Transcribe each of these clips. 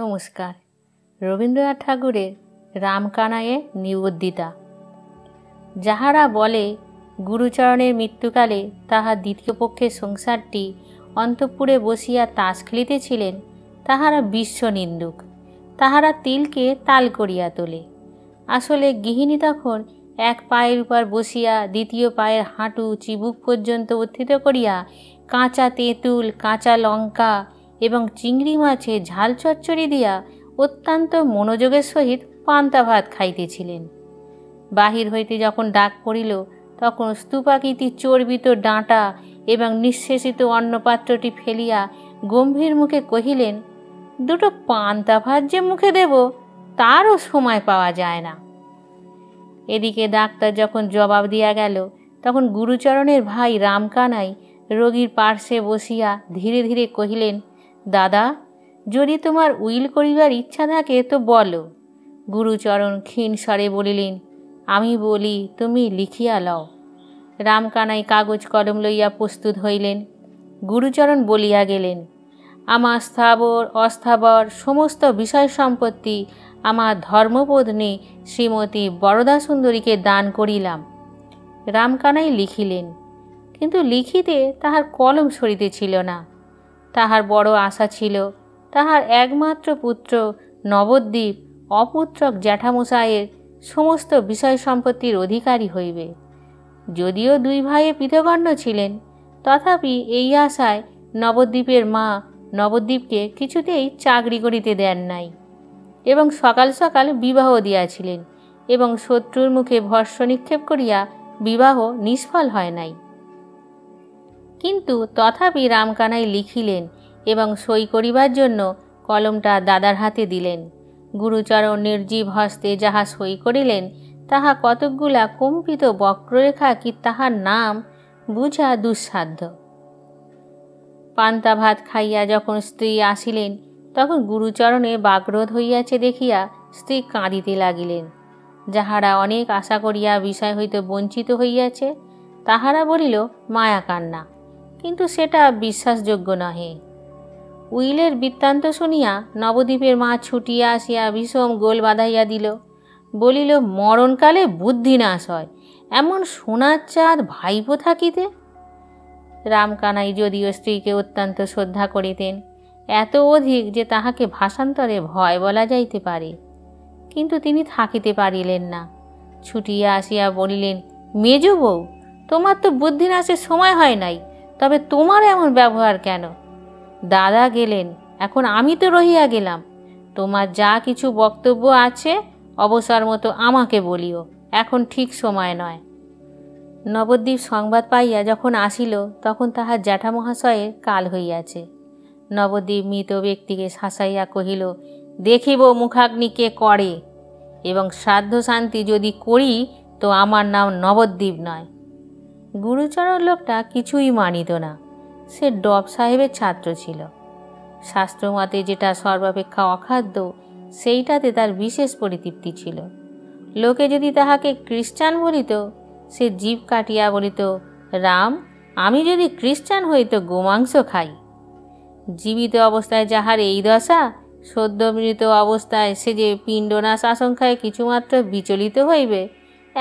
নমস্কার। রবীন্দ্রনাথ ঠাকুরের রামকানাইয়ে নিবেদিতা। যাহারা বলে গুরুচরণের মৃত্যুকালে তাহার দ্বিতীয় পক্ষের সংসারটি অন্তঃপুরে বসিয়া তাস খেলিতেছিলেন, তাহারা বিশ্বনিন্দুক। তাহারা তিলকে তাল করিয়া তোলে। আসলে গৃহিণী তখন এক পায়ের উপর বসিয়া দ্বিতীয় পায়ের হাঁটু চিবুক পর্যন্ত উত্থিত করিয়া কাঁচা তেঁতুল, কাঁচা লঙ্কা এবং চিংড়ি মাছে ঝাল চচ্চড়ি দিয়া অত্যন্ত মনোযোগের সহিত পান্তা ভাত খাইতেছিলেন। বাহির হইতে যখন ডাক পড়িল, তখন স্তূপাকৃতি চর্বিত ডাঁটা এবং নিঃশেষিত অন্নপাত্রটি ফেলিয়া গম্ভীর মুখে কহিলেন, দুটো পান্তা ভাত যে মুখে দেব তারও সময় পাওয়া যায় না। এদিকে ডাক্তার যখন জবাব দিয়া গেল, তখন গুরুচরণের ভাই রামকানাই রোগীর পার্শ্বে বসিয়া ধীরে ধীরে কহিলেন, দাদা, যদি তোমার উইল করিবার ইচ্ছা থাকে তো বলো। গুরুচরণ ক্ষীণ স্বরে বলিলেন, আমি বলি, তুমি লিখিয়া লও। রামকানাই কাগজ কলম লইয়া প্রস্তুত হইলেন। গুরুচরণ বলিয়া গেলেন, আমার স্থাবর অস্থাবর সমস্ত বিষয় সম্পত্তি আমার ধর্মপত্নী শ্রীমতী বরদাসুন্দরীকে দান করিলাম। রামকানাই লিখিলেন, কিন্তু লিখিতে তাহার কলম সরিতেছিল না। তাহার বড় আশা ছিল তাহার একমাত্র পুত্র নবদ্বীপ অপুত্রক জ্যাঠামশায়ের সমস্ত বিষয় সম্পত্তির অধিকারী হইবে। যদিও দুই ভাইয়ে পৃথগণ্য ছিলেন, তথাপি এই আশায় নবদ্বীপের মা নবদ্বীপকে কিছুতেই চাকরি করিতে দেন নাই এবং সকাল সকাল বিবাহ দিয়াছিলেন এবং শত্রুর মুখে ভর্ষ নিক্ষেপ করিয়া বিবাহ নিষ্ফল হয় নাই। কিন্তু তথাপি রামকানাই লিখিলেন এবং সই করিবার জন্য কলমটা দাদার হাতে দিলেন। গুরুচরণ নির্জীব হস্তে যাহা সই করিলেন, তাহা কতকগুলা কম্পিত বক্ররেখা, কি তাহার নাম বুঝা দুঃসাধ্য। পান্তা ভাত খাইয়া যখন স্ত্রী আসিলেন, তখন গুরুচরণে বাক্রোধ হইয়াছে দেখিয়া স্ত্রী কাঁদিতে লাগিলেন। যাহারা অনেক আশা করিয়া বিষয় হইতে বঞ্চিত হইয়াছে, তাহারা বলিল মায়া কান্না, কিন্তু সেটা বিশ্বাসযোগ্য নহে। উইলের বৃত্তান্ত শুনিয়া নবদ্বীপের মা ছুটিয়া আসিয়া ভীষণ গোল বাঁধাইয়া দিল। বলিল, মরণকালে বুদ্ধিনাশ হয় এমন সোনার চাঁদ ভাইপো থাকিতে। রামকানাই যদিও স্ত্রীকে অত্যন্ত শ্রদ্ধা করিতেন, এত অধিক যে তাহাকে ভাষান্তরে ভয় বলা যাইতে পারে, কিন্তু তিনি থাকিতে পারিলেন না। ছুটিয়া আসিয়া বলিলেন, মেজ বউ, তোমার তো বুদ্ধিনাশের সময় হয় নাই, তবে তোমার এমন ব্যবহার কেন? দাদা গেলেন, এখন আমি তো রহিয়া গেলাম। তোমার যা কিছু বক্তব্য আছে অবসর মতো আমাকে বলিও, এখন ঠিক সময় নয়। নবদ্বীপ সংবাদ পাইয়া যখন আসিল, তখন তাহার জ্যাঠামহাশয়ের কাল হইয়াছে। নবদ্বীপ মৃত ব্যক্তিকে শাসাইয়া কহিল, দেখিব মুখাগ্নি কে করে, এবং শ্রাদ্ধ শান্তি যদি করি তো আমার নাম নবদ্বীপ নয়। গুরুচরণ লোকটা কিছুই মানিত না। সে ডব সাহেবের ছাত্র ছিল। শাস্ত্রমতে যেটা সর্বাপেক্ষা অখাদ্য, সেইটাতে তার বিশেষ পরিতৃপ্তি ছিল। লোকে যদি তাহাকে খ্রিস্টান বলিত, সে জীব কাটিয়া বলিত, রাম, আমি যদি খ্রিস্টান হই তো গোমাংস খাই। জীবিত অবস্থায় যাহার এই দশা, সদ্য মৃত অবস্থায় সে যে পিণ্ডনাশ আশঙ্কায় কিছুমাত্র বিচলিত হইবে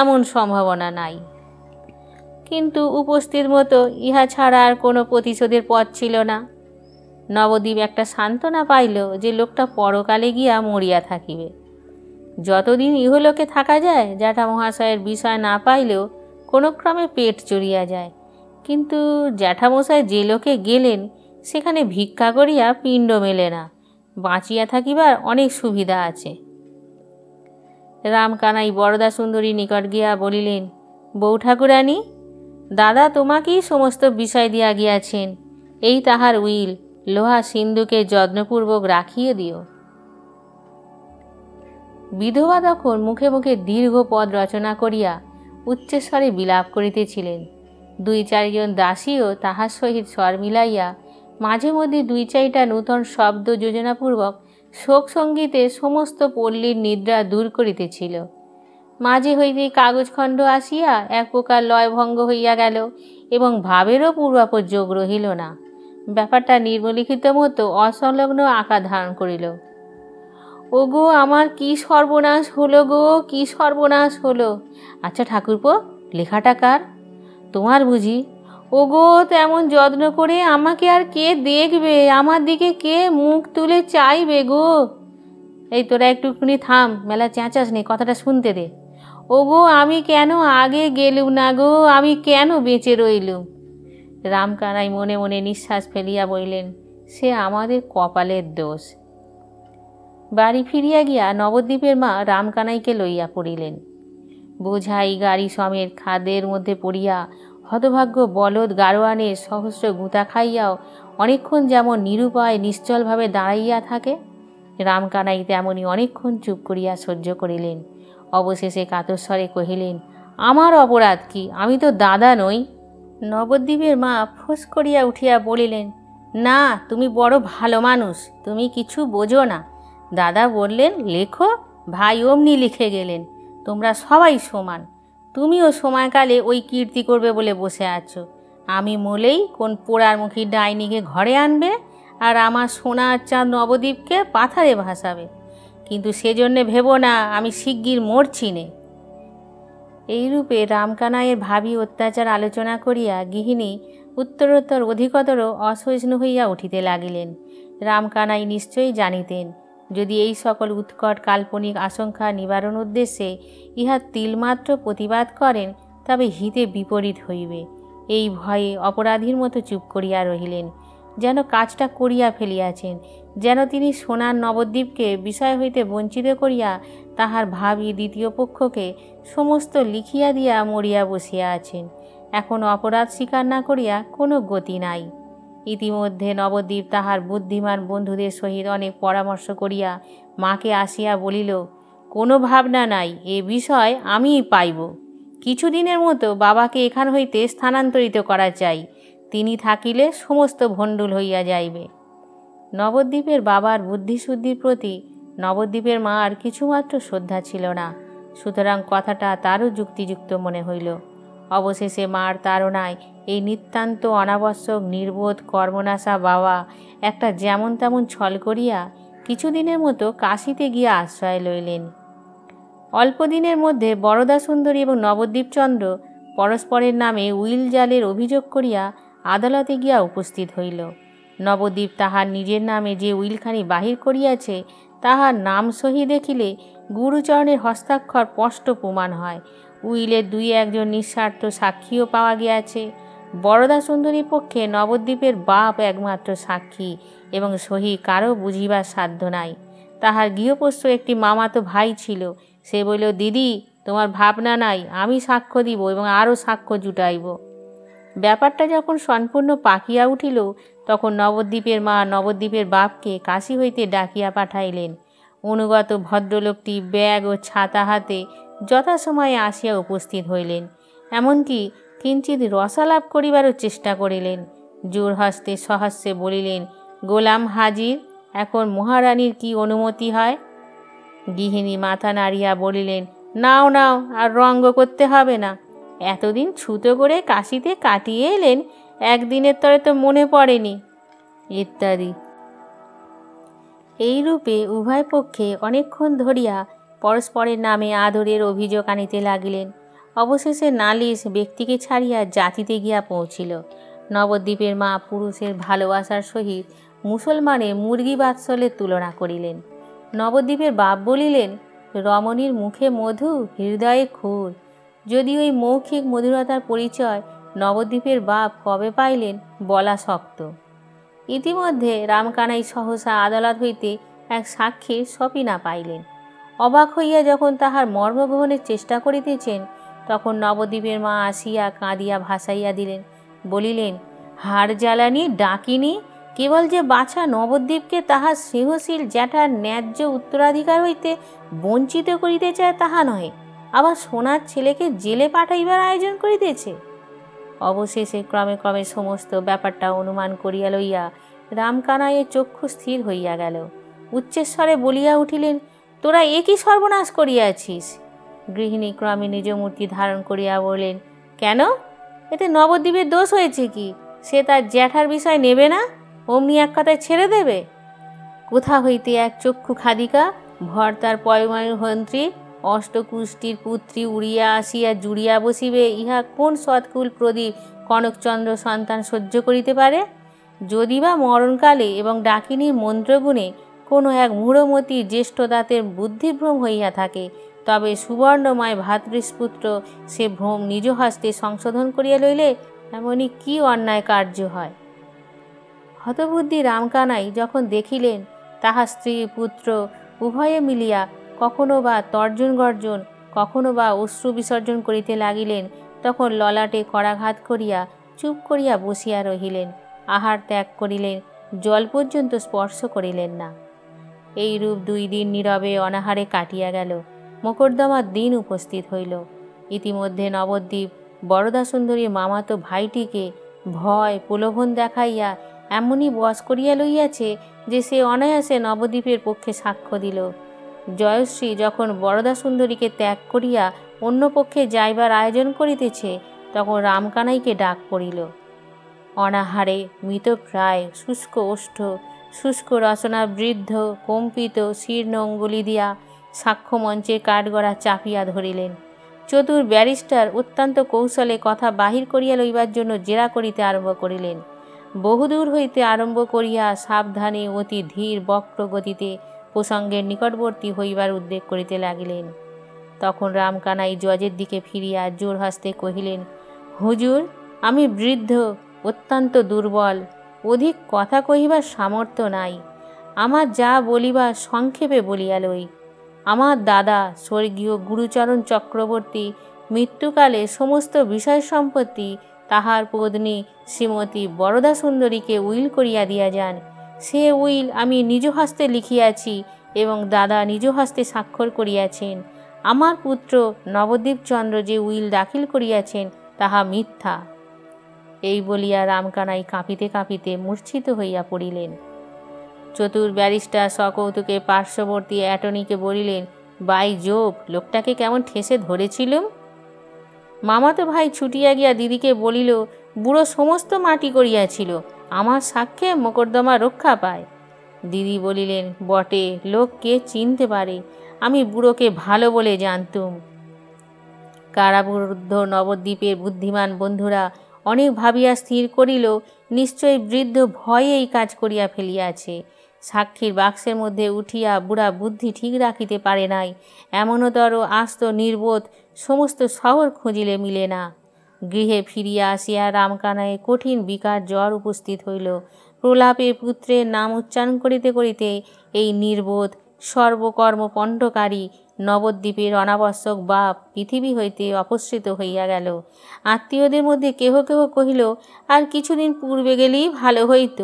এমন সম্ভাবনা নাই। কিন্তু উপস্থিত মতো ইহা ছাড়া আর কোনো প্রতিশোধের পথ ছিল না। নবদ্বীপ একটা সান্ত্বনা পাইল যে লোকটা পরকালে গিয়া মরিয়া থাকিবে। যতদিন ইহলোকে থাকা যায়, জ্যাঠামহাশয়ের বিষয় না পাইলেও কোনো ক্রমে পেট চড়িয়া যায়। কিন্তু জ্যাঠামশায় যে লোকে গেলেন, সেখানে ভিক্ষা করিয়া পিণ্ড মেলে না, বাঁচিয়া থাকিবার অনেক সুবিধা আছে। রামকানাই বরদাসুন্দরী নিকট গিয়া বলিলেন, বউ ঠাকুরানী, দাদা তোমাকেই সমস্ত বিষয় দিয়া গিয়াছেন। এই তাহার উইল, লোহা সিন্ধুকে যত্নপূর্বক রাখিয়ে দিও। বিধবা তখন মুখে মুখে দীর্ঘ পদ রচনা করিয়া উচ্চস্বরে বিলাপ করিতেছিলেন। দুই চারিজন দাসীও তাহার সহিত স্বর মিলাইয়া মাঝে মধ্যে দুই চারিটা নূতন শব্দ যোজনাপূর্বক শোকসঙ্গীতে সমস্ত পল্লীর নিদ্রা দূর করিতেছিল। মাঝে হইতে কাগজখণ্ড আসিয়া এক প্রকার লয়ভঙ্গ হইয়া গেল এবং ভাবেরও পূর্বাপর যোগ রহিল না। ব্যাপারটা নিম্নলিখিত মতো অসংলগ্ন আকার ধারণ করিল। ओगो आमार की सर्वनाश हलो गो, की सर्वनाश हलो। अच्छा ठाकुरपो, लेखाटा कार? तोमार बुझी? ओगो तेमन जत्न करे आमाके आर के देखबे, आमार दिके के मुख तुले चाइबे गो। ए तोरा एकटुखानि थाम, मेला चेँचास नेই, कथाटा शुनते दे। ओगो आमी केन आगे गेलुम ना गो, आमी केन बेঁচে রইলুম। রামকানাই মনে মনে নিঃশ্বাস ফেলিয়া বলিলেন, সে আমাদের কপালের দোষ। বাড়ি ফিরিয়া গিয়া নবদ্বীপের মা রামকানাইকে লইয়া পড়িলেন। বোঝাই গাড়ি সমেত খাদের মধ্যে পড়িয়া হতভাগ্য বলদ গারোয়ানের সহস্র গুঁতা খাইয়াও অনেকক্ষণ যেমন নিরুপায় নিশ্চলভাবে দাঁড়াইয়া থাকে, রামকানাই তেমনি অনেকক্ষণ চুপ করিয়া সহ্য করিলেন। অবশেষে কাতরস্বরে কহিলেন, আমার অপরাধ কি? আমি তো দাদা নই। নবদ্বীপের মা ফোঁস করিয়া উঠিয়া বলিলেন, না, তুমি বড় ভালো মানুষ, তুমি কিছু বোঝো না। দাদা বললেন লেখো, ভাই অমনি লিখে গেলেন। তোমরা সবাই সমান, তুমিও সময়কালে ওই কীর্তি করবে বলে বসে আছো। আমি মোলেই কোন পোড়ার মুখী ডাইনিকে ঘরে আনবে আর আমার সোনার চাঁদ নবদ্বীপকে পাথারে ভাসাবে। কিন্তু সেজন্যে ভেবো না আমি শিগগির মরছি নে। এইরূপে রামকানাইয়ের ভাবি অত্যাচার আলোচনা করিয়া গৃহিণী উত্তরোত্তর অধিকতর অসহিষ্ণু হইয়া উঠিতে লাগিলেন। রামকানাই নিশ্চয়ই জানিতেন যদি এই সকল উৎকট কাল্পনিক আশঙ্কা নিবারণ উদ্দেশ্যে ইহা তিলমাত্র প্রতিবাদ করেন তবে হিতে বিপরীত হইবে। এই ভয়ে অপরাধীর মতো চুপ করিয়া রহিলেন, যেন কাজটা করিয়া ফেলিয়াছেন, যেন তিনি সোনার নবদ্বীপকে বিষয় হইতে বঞ্চিত করিয়া তাহার ভাবি দ্বিতীয় পক্ষকে সমস্ত লিখিয়া দিয়া মরিয়া বসিয়া আছেন। এখন অপরাধ স্বীকার না করিয়া কোনো গতি নাই। ইতিমধ্যে নবদ্বীপ তাহার বুদ্ধিমান বন্ধুদের সহিত অনেক পরামর্শ করিয়া মাকে আসিয়া বলিল, কোনো ভাবনা নাই, এ বিষয় আমিই পাইব। কিছুদিনের মতো বাবাকে এখান হইতে স্থানান্তরিত করা চাই, তিনি থাকিলে সমস্ত ভণ্ডুল হইয়া যাইবে। নবদ্বীপের বাবার বুদ্ধিশুদ্ধির প্রতি নবদ্বীপের মার কিছুমাত্র শ্রদ্ধা ছিল না, সুতরাং কথাটা তারও যুক্তিযুক্ত মনে হইল। অবশেষে মার তাড়নায় এই নিতান্ত অনাবশ্যক নির্বোধ কর্মনাশা বাবা একটা যেমন তেমন ছল করিয়া কিছুদিনের মতো কাশিতে গিয়া আশ্রয় লইলেন। অল্পদিনের মধ্যে বরদা সুন্দরী এবং নবদ্বীপচন্দ্র পরস্পরের নামে উইল জালের অভিযোগ করিয়া আদালতে গিয়া উপস্থিত হইল। নবদ্বীপ তাহার নিজের নামে যে উইলখানি বাহির করিয়াছে তাহার নাম সহি দেখিলে গুরুচরণের হস্তাক্ষর স্পষ্ট প্রমাণ হয়। উইলের দুই একজন নিঃস্বার্থ সাক্ষীও পাওয়া গিয়াছে। বরদা সুন্দরী পক্ষে নবদ্বীপের বাপ একমাত্র সাক্ষী এবং সহি কারও বুঝিবার সাধ্য নাই। তাহার গৃহপোষ্য একটি মামাতো ভাই ছিল, সে বলিল, দিদি তোমার ভাবনা নাই, আমি সাক্ষ্য দিব এবং আরও সাক্ষ্য জুটাইব। ব্যাপারটা যখন সম্পূর্ণ পাকিয়া উঠিল তখন নবদ্বীপের মা নবদ্বীপের বাপকে কাশি হইতে ডাকিয়া পাঠাইলেন। অনুগত ভদ্রলোকটি ব্যাগ ও ছাতা হাতে যথাসময়ে আসিয়া উপস্থিত হইলেন, এমনকি কিঞ্চিত রসালাপ করিবারও চেষ্টা করিলেন। জোর হস্তে সহস্যে বলিলেন, গোলাম হাজির, এখন মহারানীর কি অনুমতি হয়? গৃহিণী মাথা নাড়িয়া বলিলেন, নাও নাও, আর রঙ্গ করতে হবে না। এতদিন ছুতো করে কাশিতে কাটিয়ে এলেন, একদিনের তরে তো মনে পড়েনি, ইত্যাদি। এইরূপে উভয় পক্ষে অনেকক্ষণ ধরিয়া পরস্পরের নামে আদরের অভিযোগ আনিতে লাগিলেন। অবশেষে নালিশ ব্যক্তিকে ছাড়িয়া জাতিতে গিয়া পৌঁছিল। নবদ্বীপের মা পুরুষের ভালোবাসার সহিত মুসলমানের মুরগি বাৎসলের তুলনা করিলেন। নবদ্বীপের বাপ বলিলেন, রমণীর মুখে মধু, হৃদয়ে খুর। যদি ওই মৌখিক মধুরতার পরিচয় নবদ্বীপের বাপ কবে পাইলেন বলা শক্ত। ইতিমধ্যে রামকানাই সহসা আদালত হইতে এক সাক্ষীর সপিনা পাইলেন। অবাক হইয়া যখন তাহার মর্মগ্রহণের চেষ্টা করিতেছেন তখন নবদ্বীপের মা আসিয়া কাঁদিয়া ভাসাইয়া দিলেন, বলিলেন, হাড় জ্বালানি ডাকিনি, কেবল যে বাছা নবদ্বীপকে তাহার স্নেহশীল জ্যাঠার ন্যায্য উত্তরাধিকার হইতে বঞ্চিত করিতে চায় তাহা নহে, আবার সোনার ছেলেকে জেলে পাঠাইবার আয়োজন করিতেছে। অবশেষে ক্রমে ক্রমে সমস্ত ব্যাপারটা অনুমান করিয়া লইয়া রামকানাইয়ের চক্ষু স্থির হইয়া গেল। উচ্চস্বরে বলিয়া উঠিলেন, তোরা এ কি সর্বনাশ করিয়াছিস? গৃহিণী ক্রমে নিজ মূর্তি ধারণ করিয়া বলেন, কেন? এতে নবদ্বীপের দোষ হয়েছে কি? সে তার জ্যাঠার বিষয় নেবে না, অমনি এক কথায় ছেড়ে দেবে? কোথা হইতে এক চক্ষু খাদিকা ভর্তার পয়ময়ন্ত্রী অষ্টকুষ্টির পুত্রী উড়িয়া আসিয়া জুড়িয়া বসিবে, ইহা কোন সৎকুল প্রদীপ কনকচন্দ্র সন্তান সহ্য করিতে পারে? যদি বা মরণকালে এবং ডাকিনীর মন্ত্রগুণে কোনো এক মূঢ়মতির জ্যেষ্ঠদাতের বুদ্ধিভ্রম হইয়া থাকে, তবে সুবর্ণময় ভাতৃস্পুত্র সে ভ্রম নিজ হস্তে সংশোধন করিয়া লইলে এমনই কি অন্যায় কার্য হয়? হতবুদ্ধি রামকানাই যখন দেখিলেন তাহা স্ত্রী পুত্র উভয়ে মিলিয়া কখনো বা তর্জন গর্জন, কখনো বা অশ্রু বিসর্জন করিতে লাগিলেন, তখন ললাটে করাঘাত করিয়া চুপ করিয়া বসিয়া রহিলেন, আহার ত্যাগ করিলেন, জল পর্যন্ত স্পর্শ করিলেন না। এই রূপ 2 দিন নীরবে অনাহারে কাটিয়া গেল। মকদ্দমার দিন উপস্থিত হইল। ইতিমধ্যে নবদ্বীপ বরদাসুন্দরীর মামাতো ভাইটিকে ভয় প্রলোভন দেখাইয়া এমনই বশ করিয়া লইয়াছে যে সে অনায়াসে নবদ্বীপের পক্ষে সাক্ষ্য দিল। জয়শ্রী যখন বরদাসুন্দরীকে ত্যাগ করিয়া অন্য পক্ষে যাইবার আয়োজন করিতেছে, তখন রামকানাইকে ডাক পড়িল। অনাহারে মৃতপ্রায় শুষ্ক ওষ্ঠ শুষ্ক রচনা বৃদ্ধ কম্পিত শীর্ণ অঙ্গুলি দিয়া সাক্ষ্যমঞ্চের কাঠগড়া চাপিয়া ধরিলেন। চতুর ব্যারিস্টার অত্যন্ত কৌশলে কথা বাহির করিয়া লইবার জন্য জেরা করিতে আরম্ভ করিলেন। বহুদূর হইতে আরম্ভ করিয়া সাবধানে অতি ধীর বক্র গতিতে প্রসঙ্গের নিকটবর্তী হইবার উদ্যোগ করিতে লাগিলেন। তখন রামকানাই জজের দিকে ফিরিয়া জোর হস্তে কহিলেন, হুজুর, আমি বৃদ্ধ, অত্যন্ত দুর্বল, অধিক কথা কহিবার সামর্থ্য নাই। আমার যা বলিবার সংক্ষেপে বলিয়া লই। আমার দাদা স্বর্গীয় গুরুচরণ চক্রবর্তী মৃত্যুকালে সমস্ত বিষয় সম্পত্তি তাহার পত্নী শ্রীমতী বরদাসুন্দরীকে উইল করিয়া দিয়া যান। সে উইল আমি নিজ হস্তে লিখিয়াছি এবং দাদা নিজ হস্তে স্বাক্ষর করিয়াছেন। আমার পুত্র নবদ্বীপচন্দ্র যে উইল দাখিল করিয়াছেন তাহা মিথ্যা। এই বলিয়া রামকানাই কাঁপিতে কাঁপিতে মূর্ছিত হইয়া পড়িলেন। চতুর ব্যারিস্টার সকৌতুকে পার্শ্ববর্তী অ্যাটর্নিকে বলিলেন, বাই জোব, লোকটাকে কেমন ঠেসে ধরেছিলুম। মামাতো ভাই ছুটিয়া গিয়া দিদিকে বলিল, বুড়ো সমস্ত মাটি করিয়াছিল, আমার সাক্ষ্যে মোকদ্দমা রক্ষা পায়। দিদি বলিলেন, বটে, লোককে চিনতে পারে, আমি বুড়োকে ভালো বলে জানতুম। কারাবুদ্ধ নবদ্বীপের বুদ্ধিমান বন্ধুরা অনেক ভাবিয়া স্থির করিল, নিশ্চয় বৃদ্ধ ভয়ে এই কাজ করিয়া ফেলিয়াছে। সাক্ষীর বাক্সের মধ্যে উঠিয়া বুড়া বুদ্ধি ঠিক রাখিতে পারে নাই, এমনতর আস্ত নির্বোধ সমস্ত শহর খুঁজিলে মিলে না। গৃহে ফিরিয়া আসিয়া রামকানায় কঠিন বিকার জ্বর উপস্থিত হইল। প্রলাপে পুত্রের নাম উচ্চারণ করিতে করিতে এই নির্বোধ সর্বকর্মপণ্ডকারী নবদ্বীপের অনাবশ্যক বাপ পৃথিবী হইতে অপসৃত হইয়া গেল। আত্মীয়দের মধ্যে কেহ কেহ কহিল, আর কিছুদিন পূর্বে গেলেই ভালো হইত,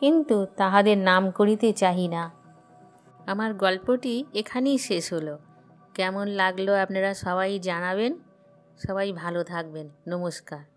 কিন্তু তাহাদের নাম করিতে চাহি না। আমার গল্পটি এখানেই শেষ হলো। কেমন লাগলো আপনারা সবাই জানাবেন। সবাই ভালো থাকবেন। নমস্কার।